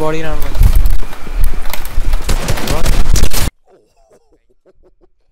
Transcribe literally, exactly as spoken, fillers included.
body armor.